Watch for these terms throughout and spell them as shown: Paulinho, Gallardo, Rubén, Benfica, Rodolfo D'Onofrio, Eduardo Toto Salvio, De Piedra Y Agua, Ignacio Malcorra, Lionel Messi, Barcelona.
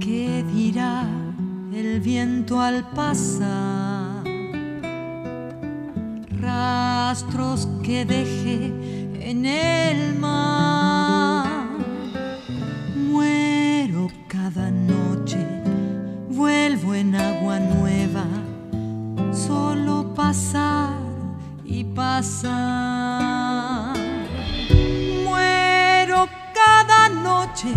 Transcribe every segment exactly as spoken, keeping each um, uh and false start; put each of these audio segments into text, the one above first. ¿Qué dirá el viento al pasar? Rastros que deje en el mar. Muero cada noche, vuelvo en agua nueva, solo pasar y pasar. Muero cada noche,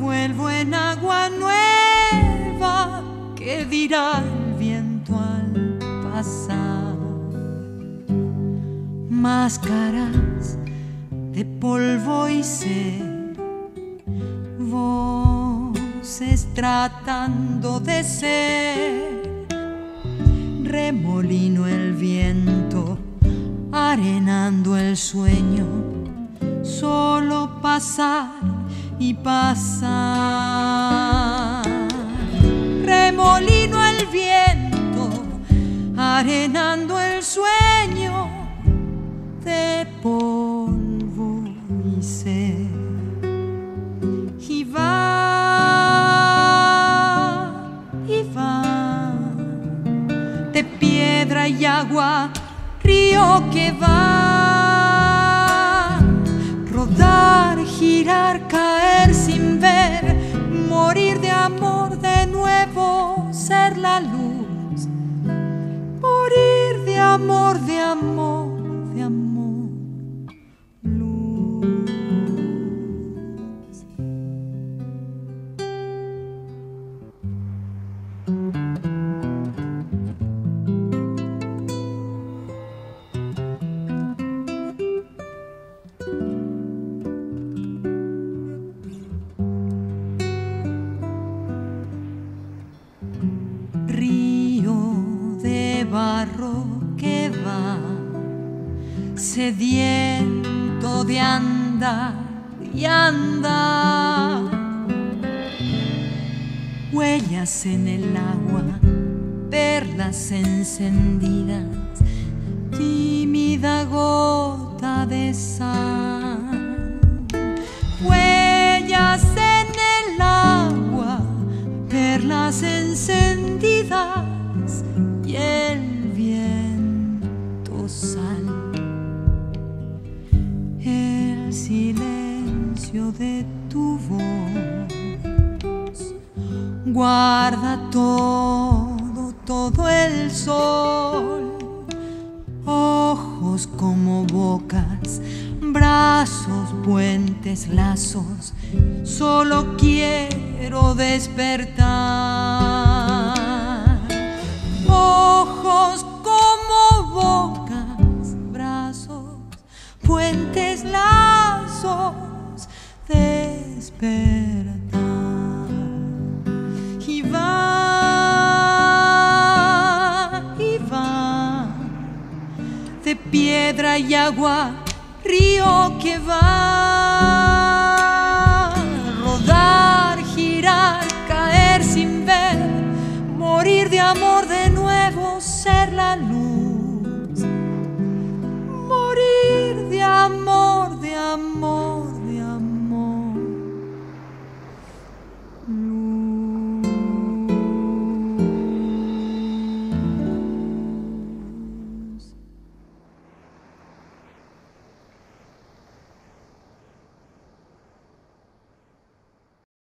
vuelvo en agua nueva, que dirá el viento al pasar. Máscaras de polvo y sed, voces tratando de ser, remolino el viento, arenando el sueño, solo pasar y pasar. Remolino el viento, arenando el sueño de polvo y sed. Y va, y va, de piedra y agua, río que va, rodar, girar, caer sin ver, morir de amor de nuevo, ser la luz, morir de amor, de amor, de amor, luz. Barro que va, sediento de andar y andar, huellas en el agua, perlas encendidas, tímida gota de sal, huellas en el agua, perlas encendidas, y el viento sal, el silencio de tu voz, guarda todo, todo el sol, ojos como bocas, brazos, puentes, lazos, solo quiero despertar. Ojos como bocas, brazos, puentes, lazos, despertar. Y va, y va, de piedra y agua, río que va.